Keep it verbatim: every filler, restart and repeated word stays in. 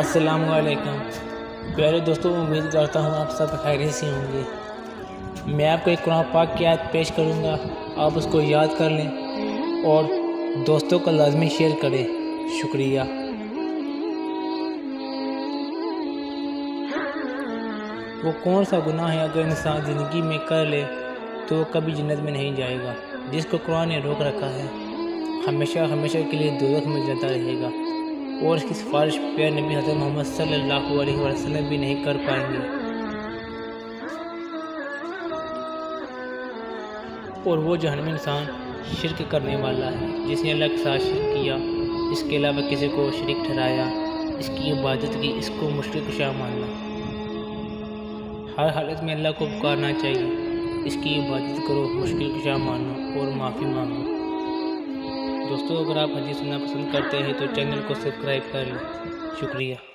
अस्सलाम वालेकुम प्यारे दोस्तों, उम्मीद करता हूँ आप सब खैरियत से होंगे। मैं आपको एक कुरान पाक की आयत पेश करूँगा, आप उसको याद कर लें और दोस्तों को लाजमी शेयर करें। शुक्रिया। वो कौन सा गुनाह है अगर इंसान ज़िंदगी में कर ले तो वो कभी जन्नत में नहीं जाएगा, जिसको कुरान ने रोक रखा है, हमेशा हमेशा के लिए दोज़ख में जाता रहेगा। और इसकी सिफारिश प्यारे नबी हज़रत मोहम्मद सल्लल्लाहु अलैहि वसल्लम भी नहीं कर पाएंगे। और वो जहन्नमी इंसान शिरक करने वाला है, जिसने अल्लाह के साथ शिरक किया, इसके अलावा किसी को शरीक ठहराया, इसकी इबादत की, इसको मुश्किल कुशा मानना। हर हालत में अल्लाह को पुकारना चाहिए, इसकी इबादत करो, मुश्किल कुशा मानो और माफ़ी मांगो। दोस्तों, अगर आप हदीस सुनना पसंद करते हैं तो चैनल को सब्सक्राइब कर लें। शुक्रिया।